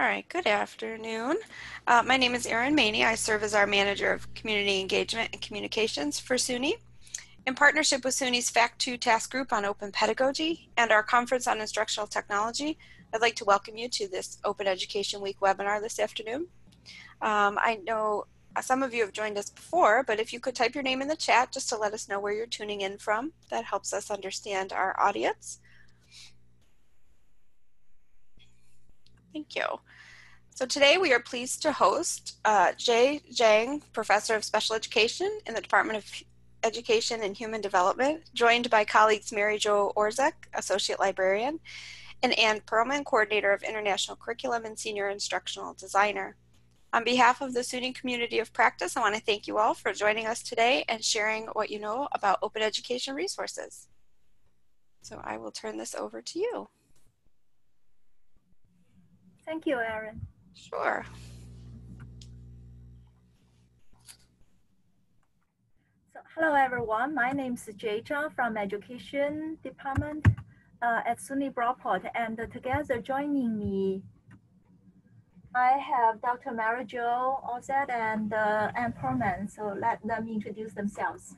All right, good afternoon. My name is Erin Maney. I serve as our Manager of Community Engagement and Communications for SUNY. In partnership with SUNY's FACT 2 task group on open pedagogy and our conference on instructional technology, I'd like to welcome you to this Open Education Week webinar this afternoon. I know some of you have joined us before, but if you could type your name in the chat just to let us know where you're tuning in from, that helps us understand our audience. Thank you. So today we are pleased to host Jay Zhang, Professor of Special Education in the Department of Education and Human Development, joined by colleagues Mary Jo Orzech, Associate Librarian, and Ann Perlman, Coordinator of International Curriculum and Senior Instructional Designer. On behalf of the SUNY Community of Practice, I want to thank you all for joining us today and sharing what you know about open education resources. So I will turn this over to you. Thank you, Erin. Sure. So, hello everyone. My name is Jay Zhang from Education Department at SUNY Brockport, and together joining me, I have Dr. Mary Jo Orzech and Ann Perlman. So let them introduce themselves.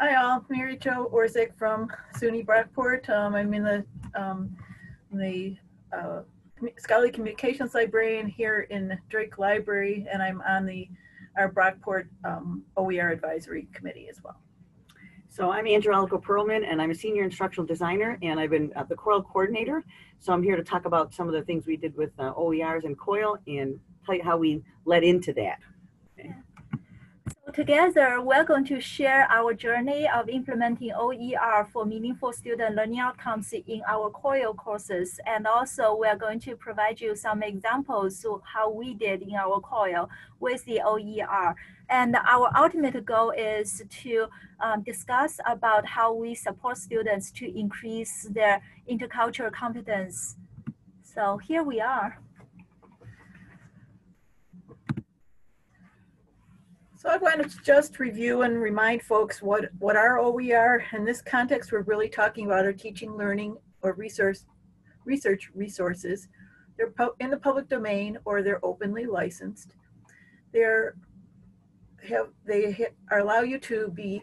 Hi all, Mary Jo Orzech from SUNY Brockport. I'm in the scholarly communications librarian here in Drake Library, and I'm on our Brockport OER advisory committee as well. So I'm Angelica Perlman, and I'm a senior instructional designer, and I've been the COIL coordinator. So I'm here to talk about some of the things we did with OERs and COIL, and tell you how we led into that. Okay. So together, we're going to share our journey of implementing OER for meaningful student learning outcomes in our COIL courses. And also, we're going to provide you some examples of how we did in our COIL with the OER. And our ultimate goal is to discuss about how we support students to increase their intercultural competence. So here we are. So I want to just review and remind folks what our OER, in this context we're really talking about our teaching, learning, or research resources. They're in the public domain, or they're openly licensed. They allow you to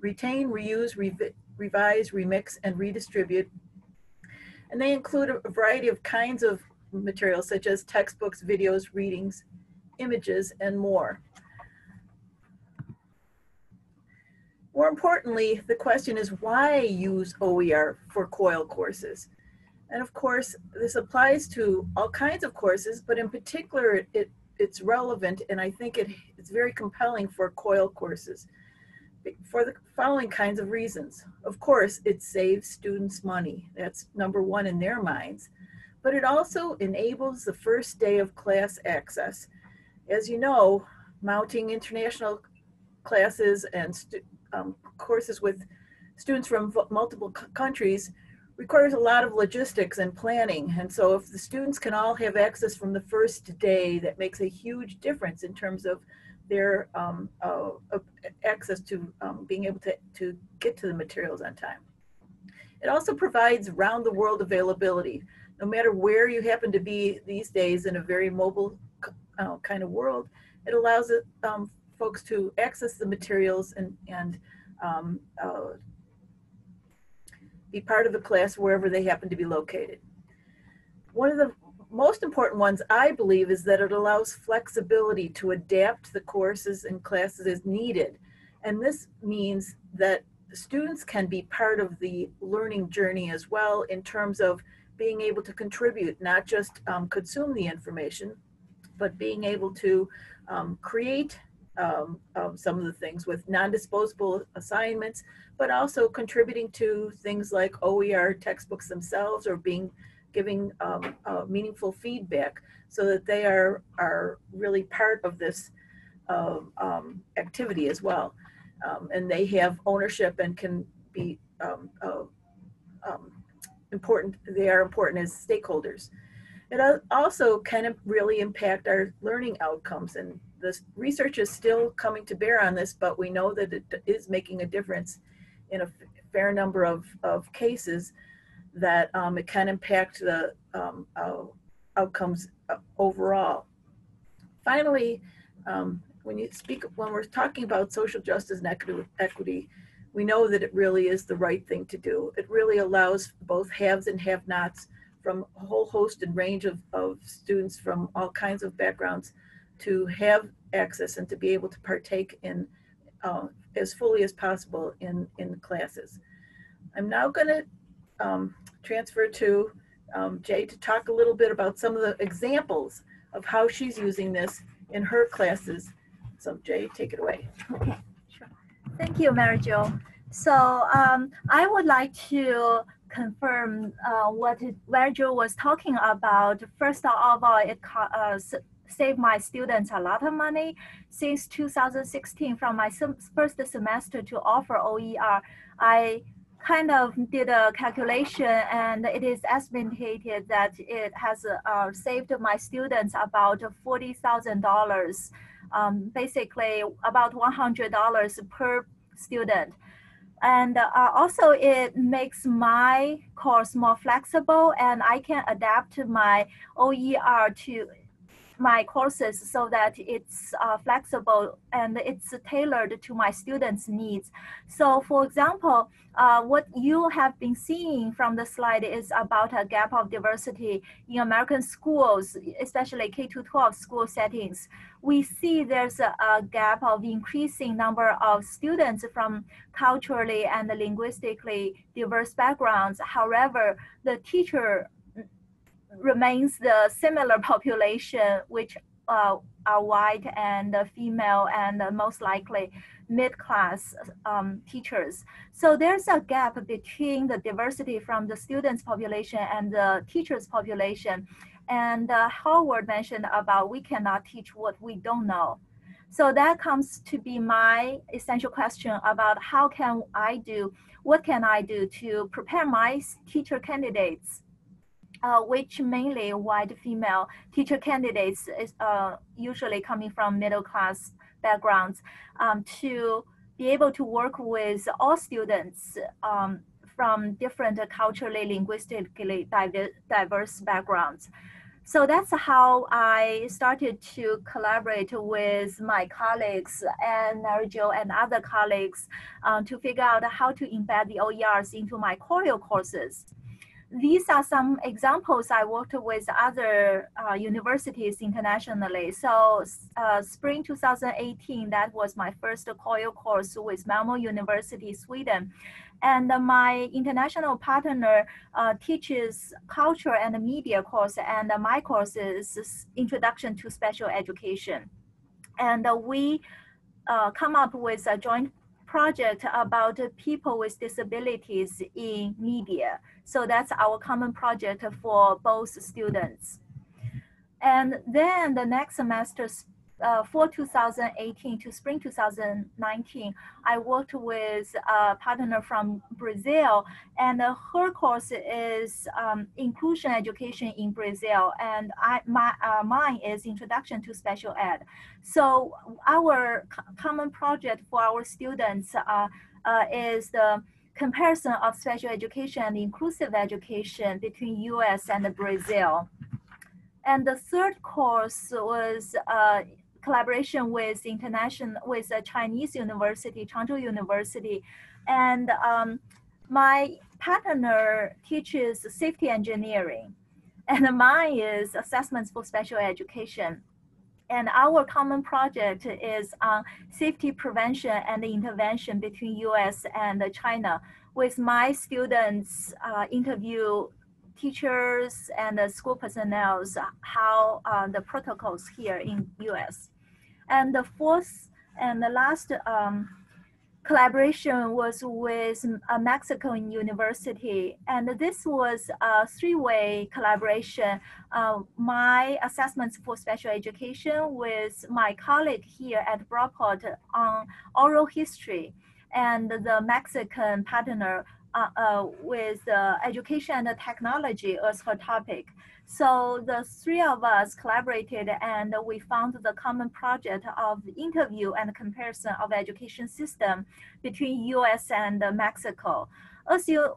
retain, reuse, revise, remix, and redistribute. And they include a variety of kinds of materials, such as textbooks, videos, readings, images, and more. More importantly, the question is why use OER for COIL courses? And of course, this applies to all kinds of courses, but in particular, it's relevant, and I think it's very compelling for COIL courses for the following kinds of reasons. Of course, it saves students money. That's number one in their minds. But it also enables the first day of class access. As you know, mounting international classes and courses with students from multiple countries requires a lot of logistics and planning, and so if the students can all have access from the first day, that makes a huge difference in terms of their access to being able to get to the materials on time. It also provides round the world availability. No matter where you happen to be these days in a very mobile kind of world, it allows it folks to access the materials and be part of the class wherever they happen to be located. One of the most important ones, I believe, is that it allows flexibility to adapt the courses and classes as needed. And this means that students can be part of the learning journey as well, in terms of being able to contribute, not just consume the information, but being able to create some of the things with non-disposable assignments, but also contributing to things like OER textbooks themselves, or giving meaningful feedback, so that they are really part of this activity as well, and they have ownership and can be important. They are important as stakeholders. It also can really impact our learning outcomes, and the research is still coming to bear on this, but we know that it is making a difference in a fair number of cases. that it can impact the outcomes overall. Finally, when we're talking about social justice and equity, we know that it really is the right thing to do. It really allows both haves and have-nots from a whole host and range of students from all kinds of backgrounds to have access and to be able to partake in as fully as possible in classes. I'm now going to transfer to Jay to talk a little bit about some of the examples of how she's using this in her classes. So Jay, take it away. Okay, sure. Thank you, Mary Jo. So I would like to confirm what Mary Jo was talking about. First of all, it saved my students a lot of money. Since 2016, from my first semester to offer OER, I kind of did a calculation, and it is estimated that it has saved my students about $40,000, basically about $100 per student. And also it makes my course more flexible, and I can adapt my OER to my courses so that it's flexible and it's tailored to my students' needs. So for example, what you have been seeing from the slide is about a gap of diversity in American schools, especially K-12 school settings. We see there's a gap of increasing number of students from culturally and linguistically diverse backgrounds. However, the teacher remains the similar population, which are white and female and most likely mid-class teachers. So there's a gap between the diversity from the students' population and the teachers' population. And Howard mentioned about we cannot teach what we don't know. So that comes to be my essential question about how can I do, what can I do to prepare my teacher candidates, which mainly white female teacher candidates is usually coming from middle class backgrounds, to be able to work with all students from different culturally, linguistically diverse backgrounds. So that's how I started to collaborate with my colleagues and Mary Jo and other colleagues to figure out how to embed the OERs into my COIL courses. These are some examples I worked with other universities internationally. So spring 2018, that was my first COIL course with Malmö University, Sweden. And my international partner teaches culture and media course, and my course is Introduction to Special Education. And we come up with a joint project about people with disabilities in media. So that's our common project for both students. And then the next semester, for 2018 to spring 2019, I worked with a partner from Brazil, and her course is inclusion education in Brazil, and mine is Introduction to Special Ed. So our common project for our students is the comparison of special education and inclusive education between US and Brazil. And the third course was collaboration with a Chinese university, Changzhou University. And my partner teaches safety engineering, and mine is assessments for special education. And our common project is on safety prevention and intervention between US and China, with my students interview teachers and school personnel, how the protocols here in US. And the fourth and the last collaboration was with a Mexican university, and this was a three-way collaboration. My assessments for special education with my colleague here at Brockport on oral history, and the Mexican partner with education and technology as her topic. So the three of us collaborated, and we found the common project of interview and comparison of education system between US and Mexico. as you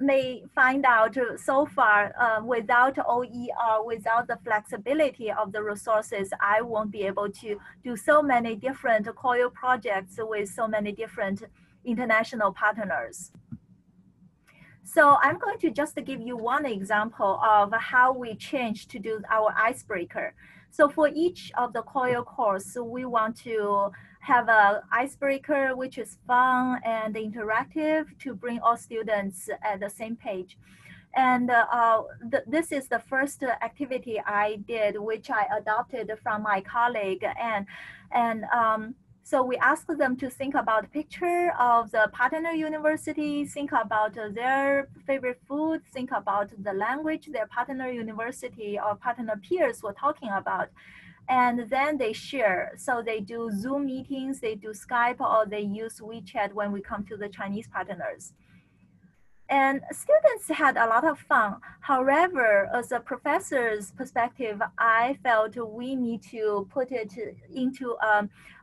may find out so far, without OER, without the flexibility of the resources, I won't be able to do so many different COIL projects with so many different international partners. So I'm going to just give you one example of how we change to do our icebreaker. So for each of the COIL course, we want to have an icebreaker which is fun and interactive to bring all students at the same page. And this is the first activity I did, which I adopted from my colleague. So we asked them to think about a picture of the partner university, think about their favorite food, think about the language their partner university or partner peers were talking about. And then they share. So they do Zoom meetings, they do Skype, or they use WeChat when we come to the Chinese partners. And students had a lot of fun. However, as a professor's perspective, I felt we need to put it into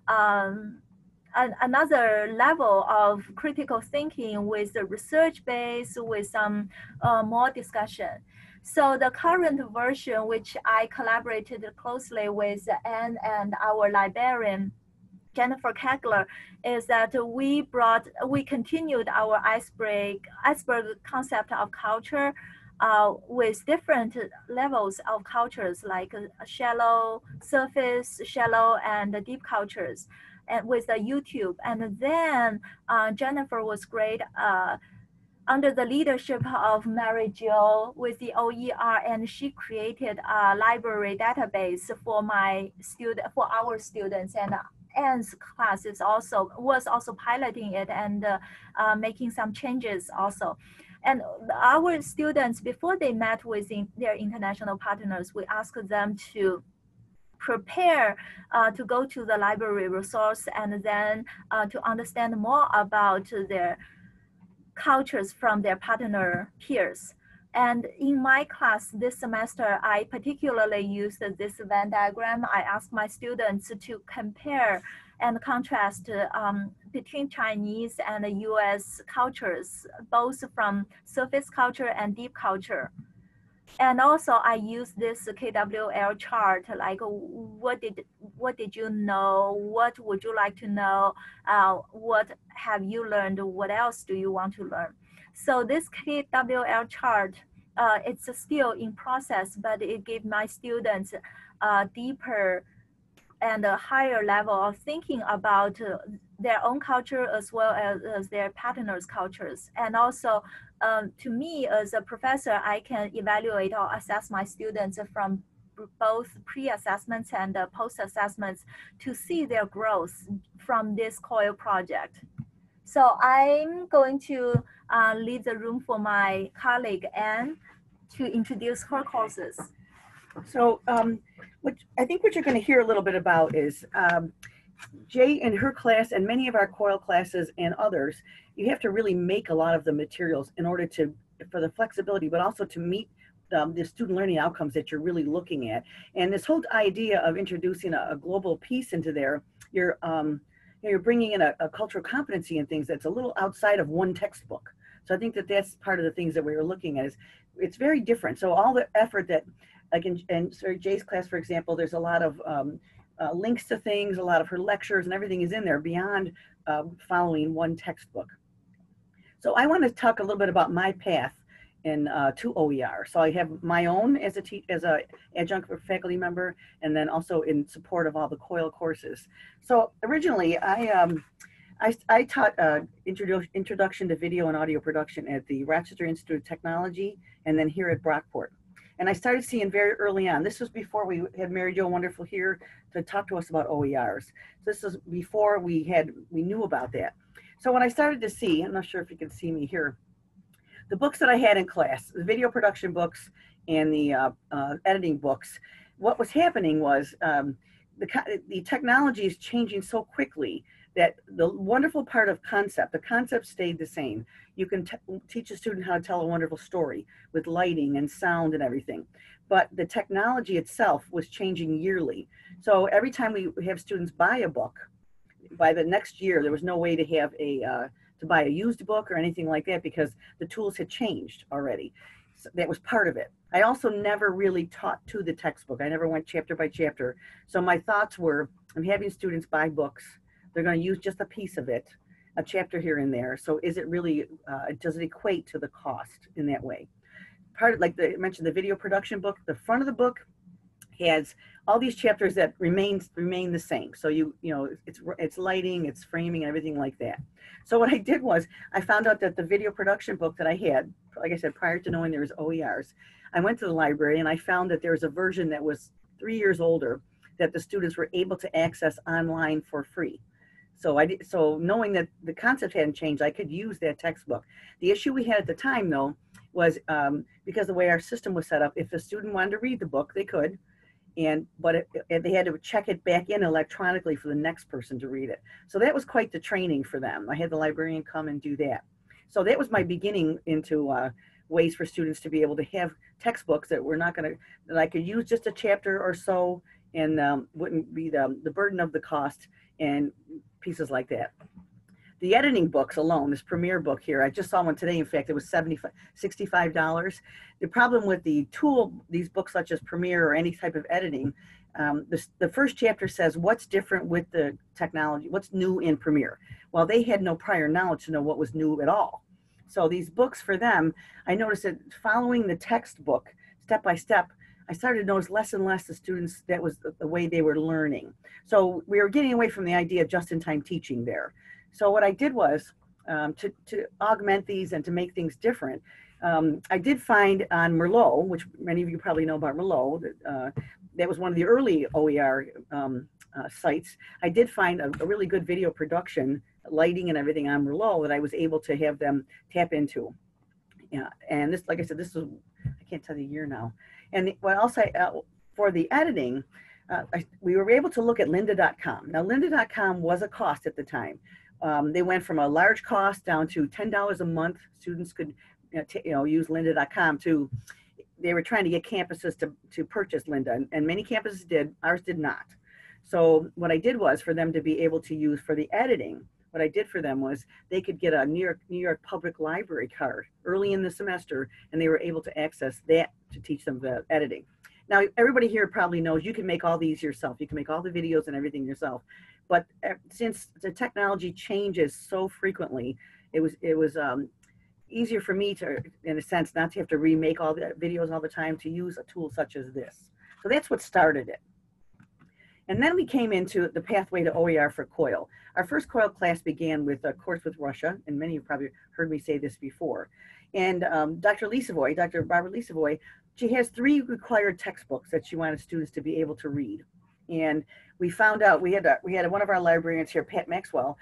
another level of critical thinking with the research base, with some more discussion. So the current version, which I collaborated closely with Anne and our librarian, Jennifer Kegler, is that we continued our iceberg concept of culture with different levels of cultures, like shallow, surface, shallow, and deep cultures, and with the YouTube. And then Jennifer was great under the leadership of Mary Jo with the OER, and she created a library database for our students, and Anne's class was also piloting it and making some changes also. And our students, before they met with their international partners, we asked them to prepare to go to the library resource and then to understand more about their cultures from their partner peers. And in my class this semester, I particularly used this Venn diagram. I asked my students to compare and contrast between Chinese and US cultures, both from surface culture and deep culture. And also I used this KWL chart, like what did you know, what would you like to know, what have you learned, what else do you want to learn? So this KWL chart, it's still in process, but it gave my students a deeper and a higher level of thinking about their own culture as well as their partners' cultures. And also, to me as a professor, I can evaluate or assess my students from both pre-assessments and post-assessments to see their growth from this COIL project. So I'm going to leave the room for my colleague, Anne, to introduce her courses. So what you're going to hear a little bit about is Jay and her class and many of our COIL classes and others, you have to really make a lot of the materials in order to, for the flexibility, but also to meet the student learning outcomes that you're really looking at. And this whole idea of introducing a global piece into there, you're bringing in a cultural competency and things that's a little outside of one textbook. So I think that that's part of the things that we were looking at is it's very different. So all the effort that, like in Jay's class, for example, there's a lot of links to things, a lot of her lectures and everything is in there beyond following one textbook. So I want to talk a little bit about my path to OER. So I have my own as a adjunct faculty member, and then also in support of all the COIL courses. So originally, I taught Introduction to Video and Audio Production at the Rochester Institute of Technology, and then here at Brockport. And I started seeing very early on, this was before we had Mary Jo Wonderful here to talk to us about OERs. This was before we knew about that. So when I started to see, I'm not sure if you can see me here, the books that I had in class, the video production books and the editing books, what was happening was the technology is changing so quickly that the wonderful part of concept, the concept stayed the same. You can teach a student how to tell a wonderful story with lighting and sound and everything. But the technology itself was changing yearly. So every time we have students buy a book, by the next year, there was no way to have a to buy a used book or anything like that because the tools had changed already. So that was part of it. I also never really taught to the textbook. I never went chapter by chapter. So my thoughts were, I'm having students buy books. They're going to use just a piece of it, a chapter here and there. So is it really, does it equate to the cost in that way? Part of, like I mentioned, the video production book, the front of the book has all these chapters that remain the same. So you know, it's lighting, it's framing, everything like that. So what I did was I found out that the video production book that I had, like I said, prior to knowing there was OERs, I went to the library and I found that there was a version that was 3 years older that the students were able to access online for free. So I did, so knowing that the concept hadn't changed, I could use that textbook. The issue we had at the time though was because the way our system was set up, if a student wanted to read the book, they could. But they had to check it back in electronically for the next person to read it. So that was quite the training for them. I had the librarian come and do that. So that was my beginning into ways for students to be able to have textbooks that were not going to, that I could use just a chapter or so and wouldn't be the burden of the cost and pieces like that. The editing books alone, this Premiere book here, I just saw one today. In fact, it was $65. The problem with the tool, these books such as Premiere or any type of editing, the first chapter says what's different with the technology, what's new in Premiere. Well, they had no prior knowledge to know what was new at all. So these books for them, I noticed that following the textbook step by step, I started to notice less and less the students, that was the way they were learning. So we were getting away from the idea of just-in-time teaching there. So what I did was to augment these and to make things different. I did find on Merlot, which many of you probably know about Merlot, that was one of the early OER sites. I did find a really good video production, lighting and everything on Merlot that I was able to have them tap into. Yeah, and this, like I said, this was, I can't tell the year now. And what else I, for the editing, we were able to look at lynda.com. Now lynda.com was a cost at the time. They went from a large cost down to $10 a month. Students could use lynda.com to, they were trying to get campuses to purchase Lynda, and many campuses did, ours did not. So what I did was for them to be able to use for the editing, what I did for them was they could get a New York Public Library card early in the semester, and they were able to access that to teach them the editing. Now, everybody here probably knows you can make all these yourself. You can make all the videos and everything yourself. But since the technology changes so frequently, it was easier for me to, in a sense, not to have to remake all the videos all the time, to use a tool such as this. So that's what started it. And then we came into the pathway to OER for COIL. Our first COIL class began with a course with Russia, and many of you probably heard me say this before. And Dr. Lisovoy, Dr. Barbara Lisovoy, she has 3 required textbooks that she wanted students to be able to read. And we found out, we had one of our librarians here, Pat Maxwell,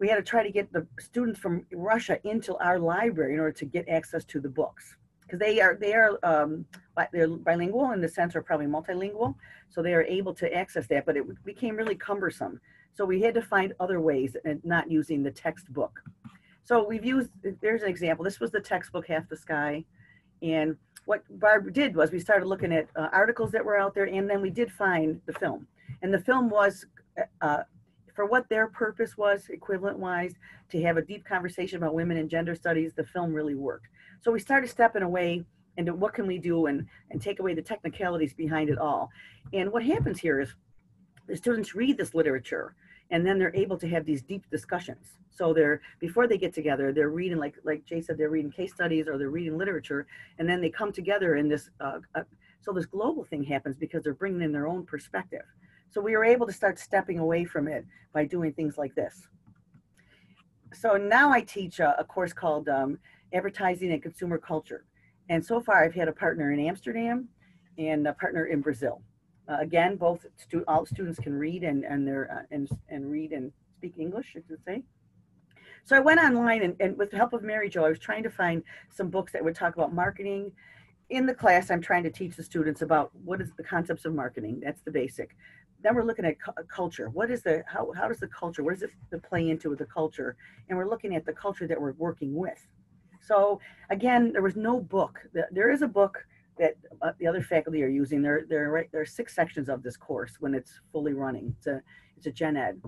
we had to try to get the students from Russia into our library in order to get access to the books. Because they're bilingual in the sense, or probably multilingual, so they are able to access that, but it became really cumbersome. So we had to find other ways and not using the textbook. So we've used, there's an example, this was the textbook, Half the Sky, and what Barb did was we started looking at articles that were out there, and then we did find the film. And the film was, for what their purpose was, equivalent-wise, to have a deep conversation about women and gender studies, the film really worked. So we started stepping away into what can we do and take away the technicalities behind it all. And what happens here is the students read this literature, and then they're able to have these deep discussions. So they're, before they get together, they're reading, like Jay said, they're reading case studies or they're reading literature, and then they come together in this, so this global thing happens because they're bringing in their own perspective. So we were able to start stepping away from it by doing things like this. So now I teach a course called Advertising and Consumer Culture. And so far I've had a partner in Amsterdam and a partner in Brazil. Again, both all students can read and read and speak English, I should say. So I went online and with the help of Mary Jo, I was trying to find some books that would talk about marketing. In the class, I'm trying to teach the students about what is the concepts of marketing. That's the basic. Then we're looking at culture. What is the how does the culture? What does it play into with the culture? And we're looking at the culture that we're working with. So again, there was no book. There is a book that the other faculty are using. There are 6 sections of this course when it's fully running. It's a gen ed.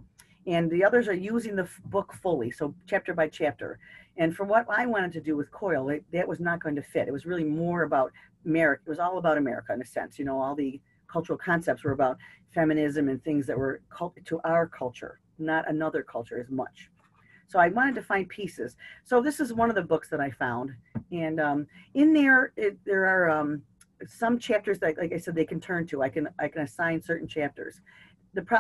and the others are using the book fully, so chapter by chapter. And for what I wanted to do with COIL, that was not going to fit. It was really more about America. It was all about America in a sense. You know, all the cultural concepts were about feminism and things that were to our culture, not another culture as much. So I wanted to find pieces. So this is one of the books that I found. And in there, there are some chapters that, like I said, they can turn to. I can assign certain chapters.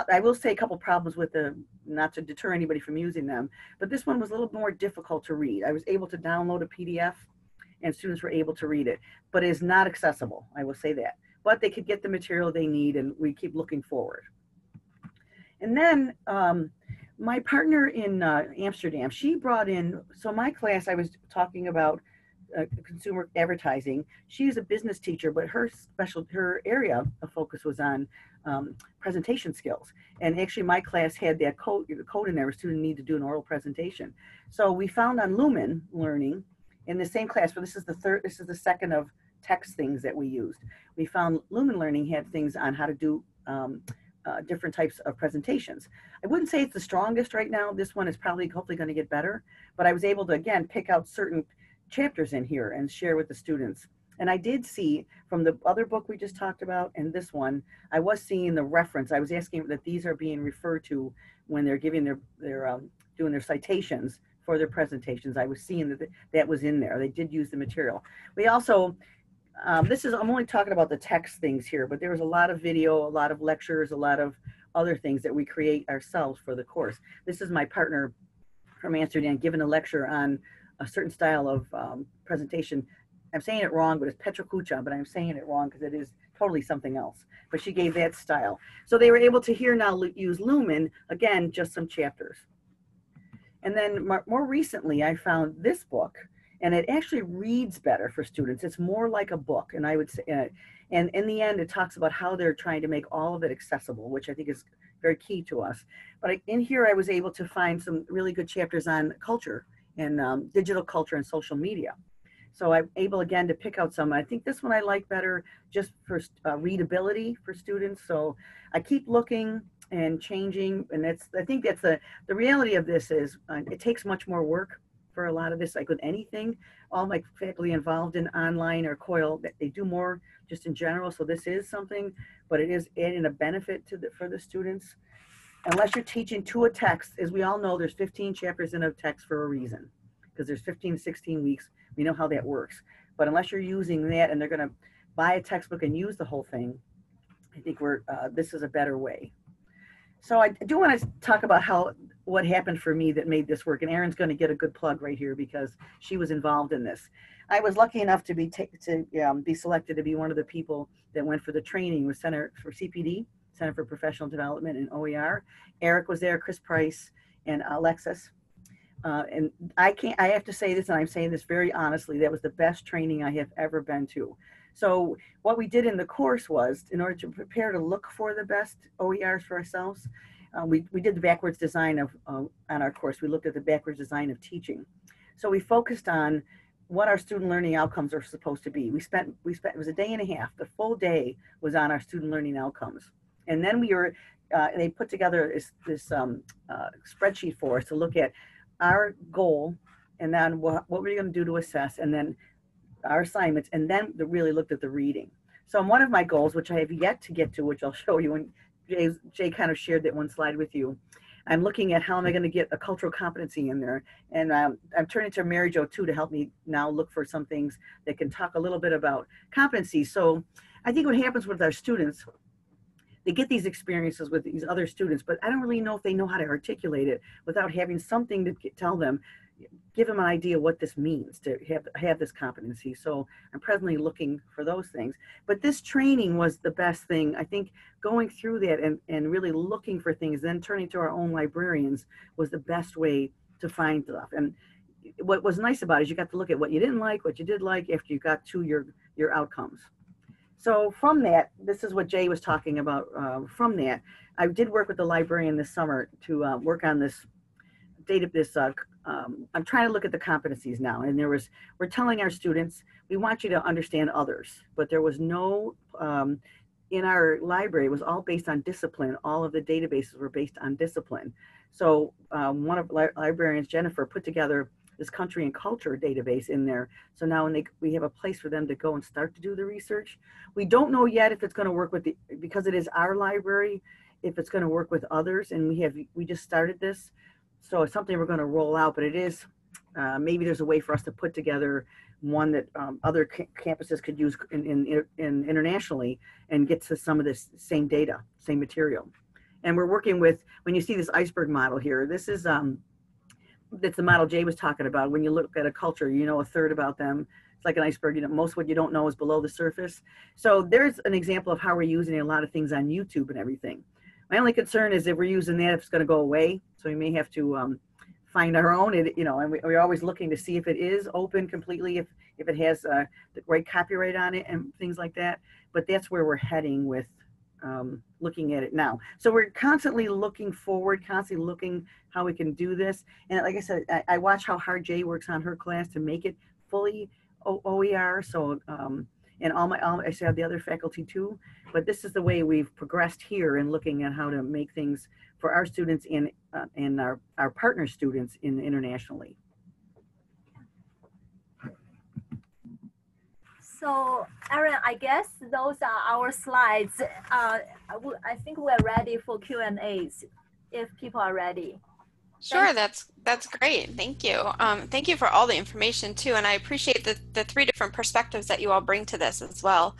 I will say a couple problems with the, not to deter anybody from using them, but this one was a little more difficult to read. I was able to download a PDF and students were able to read it, but it is not accessible, I will say that. But they could get the material they need and we keep looking forward. And then my partner in Amsterdam, she brought in, so my class I was talking about consumer advertising. She's a business teacher, but her area of focus was on presentation skills. And actually my class had that code in there, a student need to do an oral presentation. So we found on Lumen Learning in the same class, but this is the third, this is the second of text things that we used. We found Lumen Learning had things on how to do different types of presentations. I wouldn't say it's the strongest right now. This one is probably hopefully going to get better, but I was able to again pick out certain chapters in here and share with the students. And I did see from the other book we just talked about and this one, I was seeing the reference. I was asking that these are being referred to when they're giving doing their citations for their presentations. I was seeing that that was in there. They did use the material. We also, I'm only talking about the text things here, but there was a lot of video, a lot of lectures, a lot of other things that we create ourselves for the course. This is my partner from Amsterdam giving a lecture on a certain style of presentation. I'm saying it wrong, but it's Petrokucha, but I'm saying it wrong because it is totally something else. But she gave that style. So they were able to here now use Lumen, again, just some chapters. And then more recently, I found this book, and it actually reads better for students. It's more like a book, and I would say, and in the end, it talks about how they're trying to make all of it accessible, which I think is very key to us. But in here, I was able to find some really good chapters on culture, and digital culture and social media. So I'm able again to pick out some. I think this one I like better just for readability for students. So I keep looking and changing, and that's, I think that's the reality of this is it takes much more work for a lot of this, like with anything. All my faculty involved in online or COIL, they do more just in general. So this is something, but it is adding a benefit to for the students. Unless you're teaching to a text, as we all know, there's 15 chapters in a text for a reason, because there's 15, 16 weeks. We know how that works. But unless you're using that and they're going to buy a textbook and use the whole thing, I think this is a better way. So I do want to talk about what happened for me that made this work. And Erin's going to get a good plug right here because she was involved in this. I was lucky enough to be selected to be one of the people that went for the training with Center for CPD. Center for Professional Development and OER. Eric was there, Chris Price, and Alexis. And I have to say this, and I'm saying this very honestly, that was the best training I have ever been to. So what we did in the course was, in order to prepare to look for the best OERs for ourselves, we did the backwards design on our course. We looked at the backwards design of teaching. So we focused on what our student learning outcomes are supposed to be. It was a day and a half, the full day was on our student learning outcomes. And then they put together this spreadsheet for us to look at our goal, and then what we're going to do to assess, and then our assignments, and then they really looked at the reading. So one of my goals, which I have yet to get to, which I'll show you, and Jay kind of shared that one slide with you, I'm looking at how am I going to get a cultural competency in there, and I'm turning to Mary Jo too to help me now look for some things that can talk a little bit about competency. So I think what happens with our students, they get these experiences with these other students, but I don't really know if they know how to articulate it without having something to tell them, give them an idea what this means to have this competency. So I'm presently looking for those things. But this training was the best thing. I think going through that and really looking for things, then turning to our own librarians was the best way to find stuff. And what was nice about it is you got to look at what you didn't like, what you did like after you got to your outcomes. So from that, this is what Jay was talking about. From that, I did work with the librarian this summer to work on this data. I'm trying to look at the competencies now, and we're telling our students, we want you to understand others, but there was no, in our library, it was all based on discipline. All of the databases were based on discipline. So one of librarians, Jennifer, put together this country and culture database in there. So now we have a place for them to go and start to do the research. We don't know yet if it's going to work with the, because it is our library, if it's going to work with others. And we just started this. So it's something we're going to roll out, but it is, maybe there's a way for us to put together one that other campuses could use in internationally and get to some of this same data, same material. And we're working with, when you see this iceberg model here, this is, that's the model Jay was talking about. When you look at a culture, you know a third about them. It's like an iceberg. You know, most of what you don't know is below the surface. So there's an example of how we're using a lot of things on YouTube and everything. My only concern is if we're using that, if it's going to go away. So we may have to find our own. It, you know, and we're always looking to see if it is open completely, if it has the right copyright on it and things like that. But that's where we're heading with looking at it now. So we're constantly looking forward, constantly looking how we can do this. And like I said, I watch how hard Jay works on her class to make it fully OER. So, and I said the other faculty too, but this is the way we've progressed here in looking at how to make things for our students and our partner students internationally. So, Erin, I guess those are our slides. I think we're ready for Q&As if people are ready. Sure, that's great. Thank you. Thank you for all the information too, and I appreciate the three different perspectives that you all bring to this as well.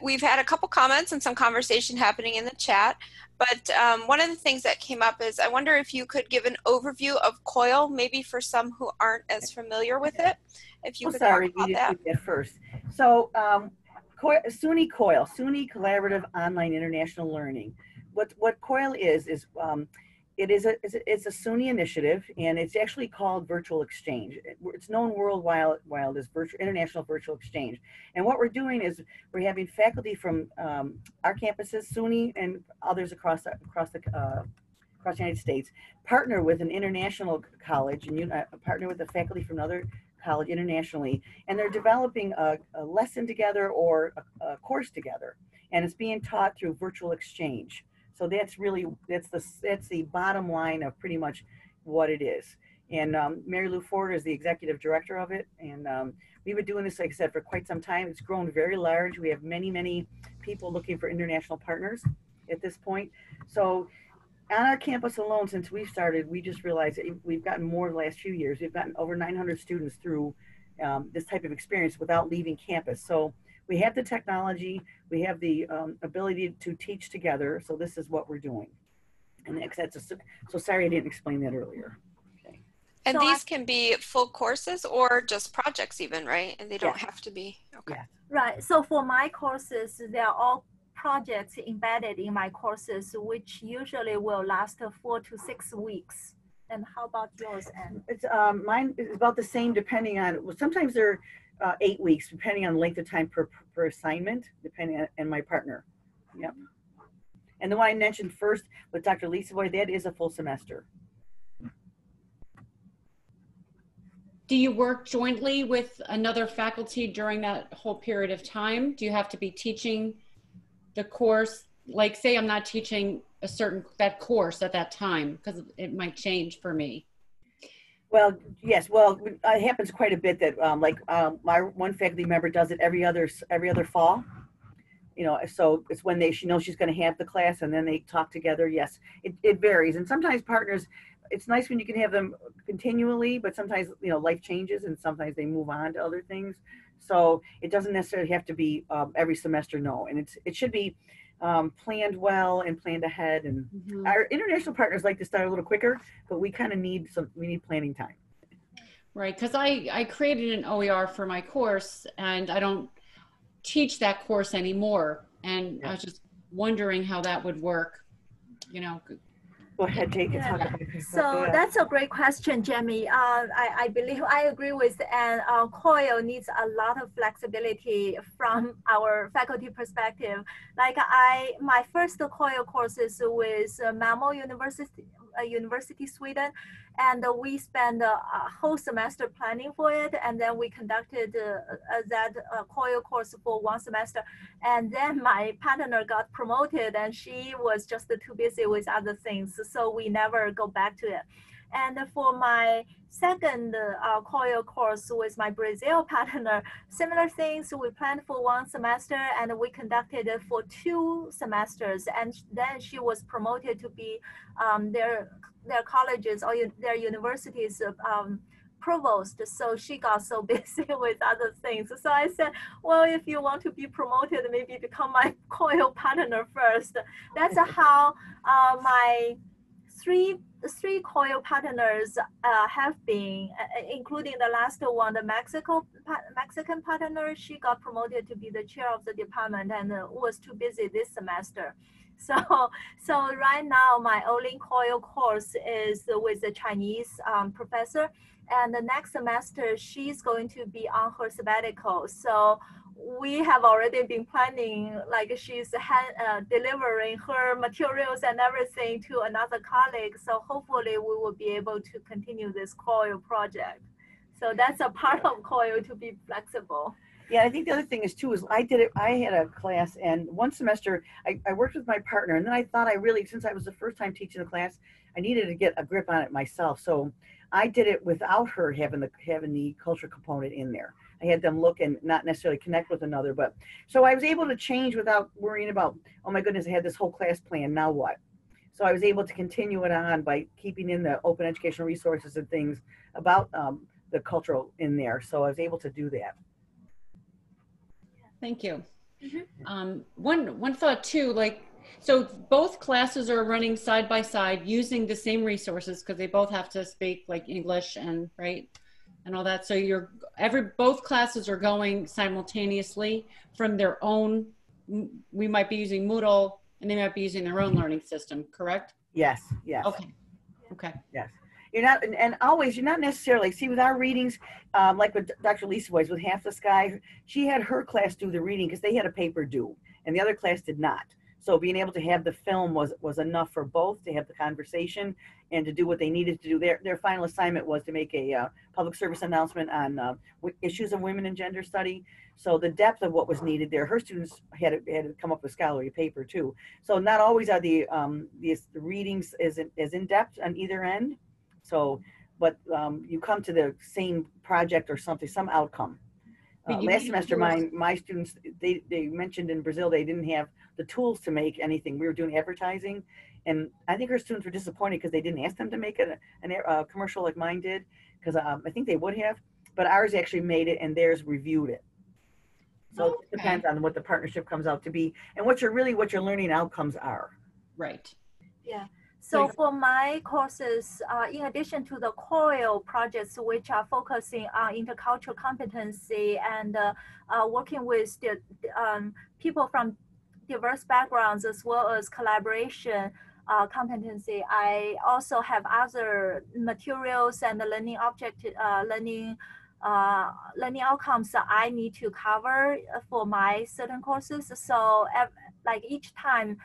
We've had a couple comments and some conversation happening in the chat, but one of the things that came up is I wonder if you could give an overview of COIL, maybe for some who aren't as familiar with it. If you could talk about that. Sorry, first. So SUNY COIL, SUNY Collaborative Online International Learning. What COIL is it's a SUNY initiative, and it's actually called Virtual Exchange. It's known worldwide as International Virtual Exchange. And what we're doing is we're having faculty from our campuses, SUNY, and others across the United States, partner with an international college and partner with the faculty from another college internationally, and they're developing a lesson together or a course together, and it's being taught through virtual exchange. So that's really that's the bottom line of pretty much what it is. And Mary Lou Ford is the executive director of it, and we've been doing this, like I said, for quite some time. It's grown very large. We have many people looking for international partners at this point. So on our campus alone, since we've started, we just realized that we've gotten more in the last few years. We've gotten over 900 students through this type of experience without leaving campus. So we have the technology, we have the ability to teach together. So this is what we're doing. And so sorry I didn't explain that earlier. Okay. And so these can be full courses or just projects even, right? And they don't have to be, okay. Yeah. Right, so for my courses, they're all projects embedded in my courses, which usually will last 4 to 6 weeks. And how about yours, Anne? It's mine is about the same, depending on, well, sometimes they're 8 weeks, depending on length of time per assignment, depending on, and my partner. Yep. And the one I mentioned first with Dr. Lisovoy, that is a full semester. Do you work jointly with another faculty during that whole period of time? Do you have to be teaching the course, like say I'm not teaching a certain, that course at that time, because it might change for me? Well, yes. Well, it happens quite a bit that my one faculty member does it every other fall, you know, so it's when she knows she's going to have the class, and then they talk together. Yes, it varies. And sometimes partners, it's nice when you can have them continually, but sometimes, you know, life changes and sometimes they move on to other things. So it doesn't necessarily have to be every semester, no. And it should be planned well and planned ahead. And our international partners like to start a little quicker, but we kind of need we need planning time. Right, because I created an OER for my course, and I don't teach that course anymore. And I was just wondering how that would work, you know. Go ahead, Jake. So that's a great question, Jamie. I believe I agree with Anne. COIL needs a lot of flexibility from our faculty perspective. Like my first COIL courses with Malmö University, University, Sweden, and we spent a whole semester planning for it, and then we conducted that COIL course for one semester, and then my partner got promoted and she was just too busy with other things, so we never go back to it. And for my second COIL course with my Brazil partner, similar things, we planned for one semester and we conducted it for two semesters. And then she was promoted to be their colleges or their universities provost, so she got so busy with other things. So I said, well, if you want to be promoted, maybe become my COIL partner first. That's how my three COIL partners have been, including the last one, the Mexican partner. She got promoted to be the chair of the department and was too busy this semester. So right now my only COIL course is with a Chinese professor, and the next semester she's going to be on her sabbatical. So we have already been planning, like she's delivering her materials and everything to another colleague. So hopefully we will be able to continue this COIL project. So that's a part of COIL, to be flexible. Yeah, I think the other thing is too, is I did it, I had a class, and one semester I worked with my partner, and then I thought I really, since I was the first time teaching the class, I needed to get a grip on it myself. So I did it without her having the culture component in there. I had them look and not necessarily connect with another, but so I was able to change without worrying about, oh my goodness, I had this whole class plan, now what? So I was able to continue it on by keeping in the open educational resources and things about the cultural in there. So I was able to do that. Thank you. Mm-hmm. One thought too, like, so both classes are running side by side using the same resources because they both have to speak like English and right and all that. So you're both classes are going simultaneously from their own. We might be using Moodle and they might be using their own learning system. Correct? Yes. Yes. Okay. Okay. Yes. You're not, and always, you're not necessarily, see with our readings, like with Dr. Lisovoy, with Half the Sky, she had her class do the reading because they had a paper due and the other class did not. So being able to have the film was enough for both to have the conversation and to do what they needed to do. Their final assignment was to make a public service announcement on issues of women and gender study. So the depth of what was needed there, her students had to come up with scholarly paper too. So not always are the readings as in-depth on either end. So, but you come to the same project or something, some outcome. Last semester, my students, they mentioned in Brazil, they didn't have the tools to make anything. We were doing advertising, and I think her students were disappointed because they didn't ask them to make a commercial like mine did, because I think they would have, but ours actually made it and theirs reviewed it. So okay. It depends on what the partnership comes out to be and what your learning outcomes are. Right. Yeah. So for my courses, in addition to the COIL projects, which are focusing on intercultural competency and working with the, people from diverse backgrounds as well as collaboration competency, I also have other materials and the learning object, learning outcomes that I need to cover for my certain courses. So like each time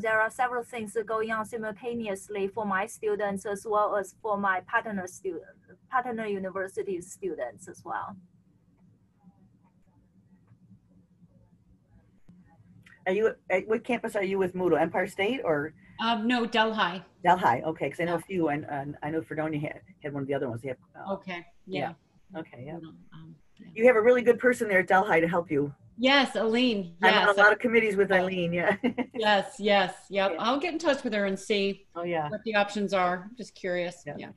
there are several things going on simultaneously for my students as well as for my partner university students as well. Are you, what campus are you with Moodle, Empire State or? No, Delhi. Delhi, okay, because I know a few, and I know Fredonia had one of the other ones. They have, okay, yeah. Okay, yeah. You have a really good person there at Delhi to help you. Yes, Eileen. Yes. I'm on a lot of committees with Eileen, yeah. Yes, yes, yep. Yeah. I'll get in touch with her and see what the options are. I'm just curious, yeah.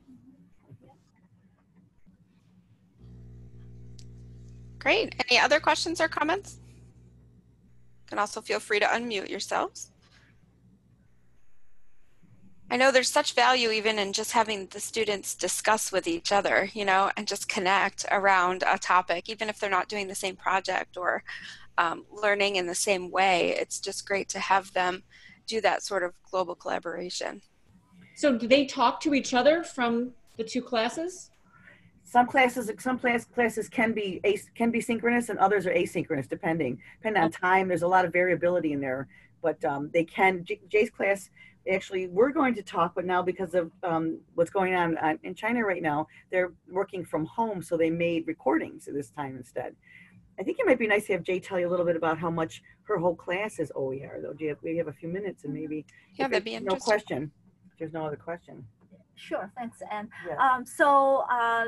Great, any other questions or comments? You can also feel free to unmute yourselves. I know there's such value even in just having the students discuss with each other, you know, and just connect around a topic, even if they're not doing the same project or learning in the same way. It's just great to have them do that sort of global collaboration. So do they talk to each other from the two classes? Some classes can be synchronous and others are asynchronous, depending on time. There's a lot of variability in there, but they can. Jay's class actually we're going to talk, but now because of what's going on in China right now, they're working from home, so they made recordings at this time instead. I think it might be nice to have Jay tell you a little bit about how much her whole class is OER, though. We have a few minutes and maybe, yeah, that'd be interesting. No question. If there's no other question. Sure, thanks, Anne. Yeah.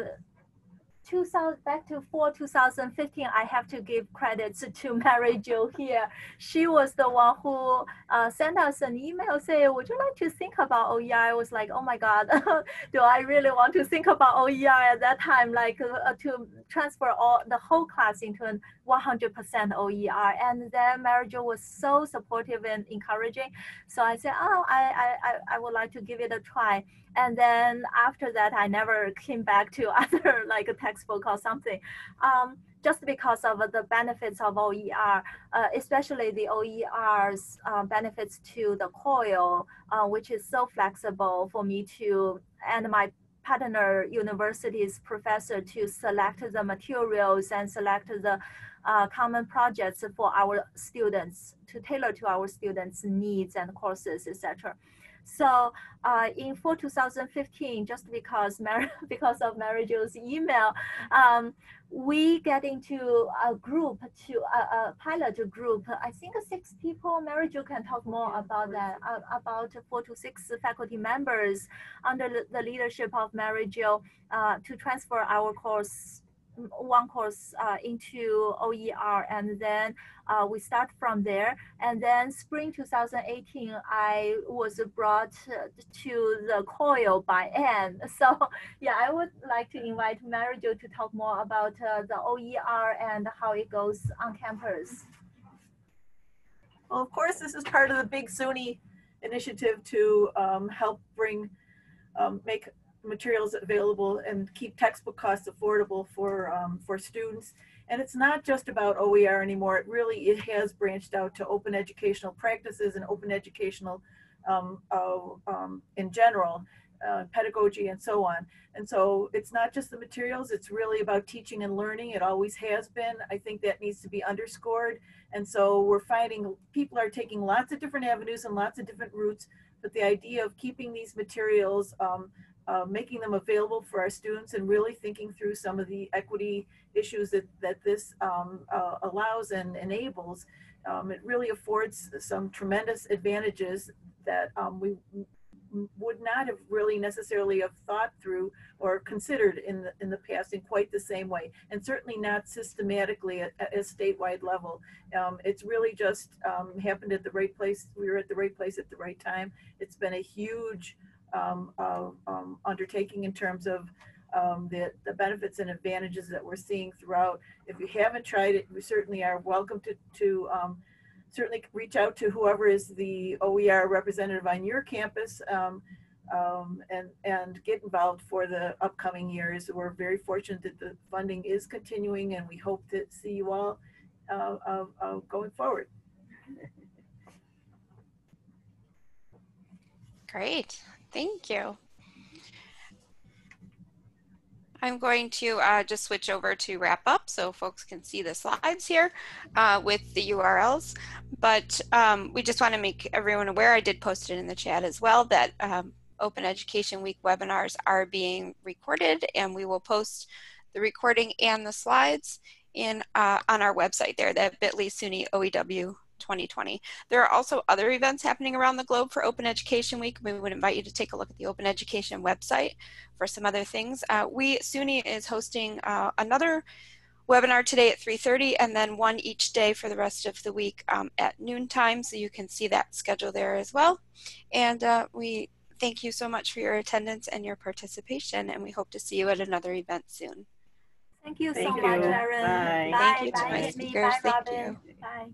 Back to fall 2015, I have to give credits to Mary Jo here. She was the one who sent us an email saying, would you like to think about OER? I was like, oh my God, do I really want to think about OER at that time? Like to transfer the whole class into an 100% OER. And then Mary Jo was so supportive and encouraging. So I said, oh, I would like to give it a try. And then after that, I never came back to other like a textbook or something, just because of the benefits of OER, especially the OER's benefits to the COIL, which is so flexible for me to, and my partner university's professor to select the materials and select the common projects for our students, to tailor to our students' needs and courses, etc. So in fall 2015, just because of Mary Jo's email, we get into a group, a pilot group. I think 6 people. Mary Jo can talk more about that. About 4 to 6 faculty members under the leadership of Mary Jo to transfer our course. One course into OER, and then we start from there. And then spring 2018, I was brought to the COIL by Anne. So yeah, I would like to invite Mary Jo to talk more about the OER and how it goes on campus. Well, of course, this is part of the big SUNY initiative to help bring, make materials available and keep textbook costs affordable for students. And it's not just about OER anymore. It has branched out to open educational practices and open educational in general, pedagogy and so on. And so it's not just the materials, it's really about teaching and learning. It always has been. I think that needs to be underscored. And so we're finding people are taking lots of different avenues and lots of different routes, but the idea of keeping these materials making them available for our students and really thinking through some of the equity issues that this allows and enables, it really affords some tremendous advantages that we would not have really necessarily have thought through or considered in the past in quite the same way, and certainly not systematically at a statewide level. It's really just happened at the right place. We were at the right place at the right time. It's been a huge undertaking in terms of the benefits and advantages that we're seeing throughout. If you haven't tried it, we certainly are welcome to certainly reach out to whoever is the OER representative on your campus and get involved for the upcoming years. We're very fortunate that the funding is continuing, and we hope to see you all going forward. Great. Thank you. I'm going to just switch over to wrap up so folks can see the slides here with the URLs. But we just want to make everyone aware, I did post it in the chat as well, that Open Education Week webinars are being recorded, and we will post the recording and the slides on our website there, that bit.ly/SUNY OEW 2020. There are also other events happening around the globe for Open Education Week. We would invite you to take a look at the Open Education website for some other things. SUNY is hosting another webinar today at 3:30, and then one each day for the rest of the week at noontime, so you can see that schedule there as well. And we thank you so much for your attendance and your participation, and we hope to see you at another event soon. Thank you so much, Erin. Bye. Thank you to my speakers. Thank you. Bye.